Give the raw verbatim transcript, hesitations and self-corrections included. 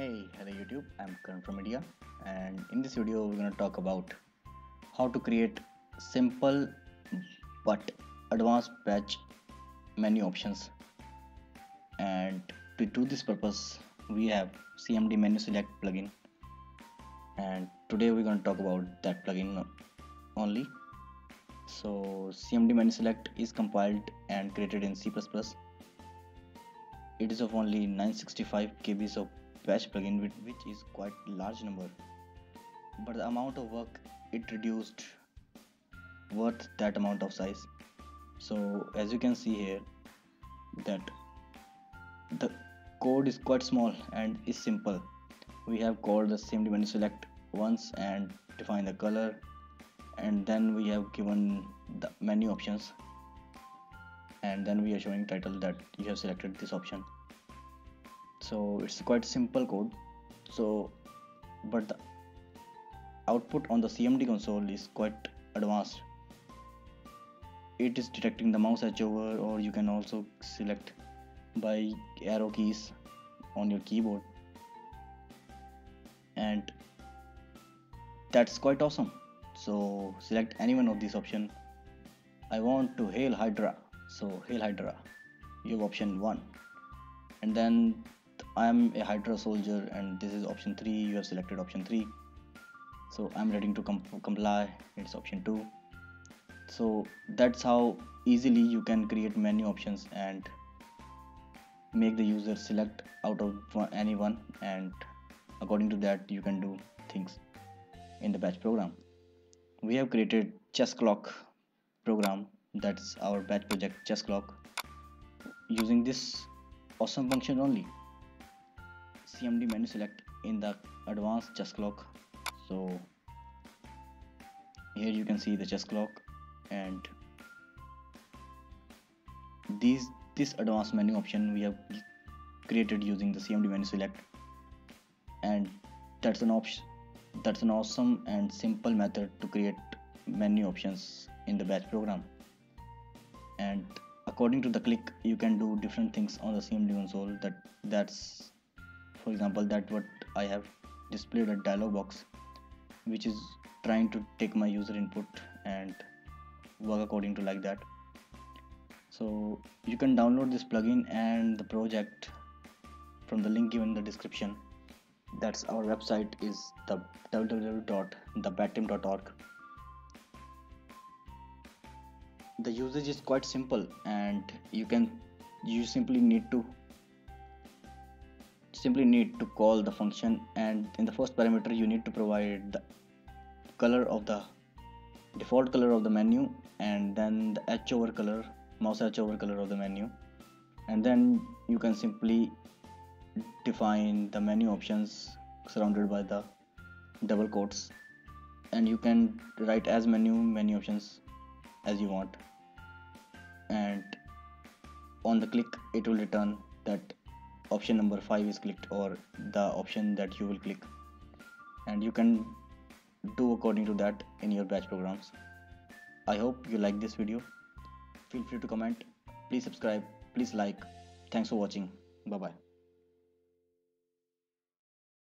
Hey, hello YouTube, I'm Karan from India, and in this video we're going to talk about how to create simple but advanced patch menu options. And to do this purpose we have C M D menu select plugin, and today we're going to talk about that plugin only. So C M D menu select is compiled and created in C plus plus. It is of only nine hundred sixty-five K B of patch plugin, which is quite large number, but the amount of work it reduced worth that amount of size. So as you can see here that the code is quite small and is simple. We have called the C M D menu select once and define the color, and then we have given the menu options, and then we are showing title that you have selected this option. So it's quite simple code, so but the output on the C M D console is quite advanced. It is detecting the mouse edge over, or you can also select by arrow keys on your keyboard, and that's quite awesome. So select any one of these options. I want to hail Hydra, so hail Hydra, you have option one, and then I am a Hydra soldier, and this is option three. You have selected option three, so I'm ready to comp comply. It's option two. So that's how easily you can create menu options and make the user select out of anyone, and according to that you can do things in the batch program. We have created chess clock program, that's our batch project chess clock, using this awesome function only, C M D menu select in the advanced chess clock. So here you can see the chess clock, and these this advanced menu option we have created using the C M D menu select, and that's an option that's an awesome and simple method to create menu options in the batch program. And according to the click you can do different things on the C M D console. That that's for example that what I have displayed a dialog box which is trying to take my user input and work according to like that. So you can download this plugin and the project from the link given in the description. That's our website is the w w w dot the bateam dot org. The usage is quite simple, and you can you simply need to simply need to call the function, and in the first parameter you need to provide the color of the default color of the menu, and then the edge over color mouse edge over color of the menu, and then you can simply define the menu options surrounded by the double quotes, and you can write as menu menu options as you want, and on the click it will return that option number five is clicked, or the option that you will click, and you can do according to that in your batch programs. I hope you like this video. Feel free to comment, please subscribe, please like. Thanks for watching. Bye bye.